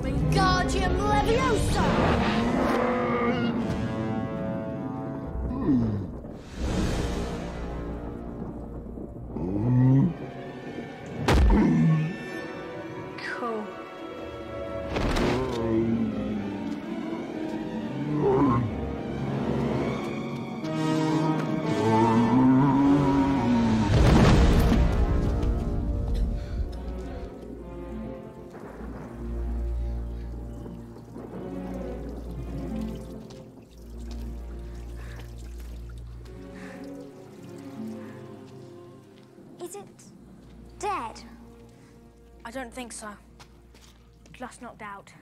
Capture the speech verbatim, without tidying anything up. Wingardium Leviosa! Hmm. Is it dead? I don't think so. Just knocked out.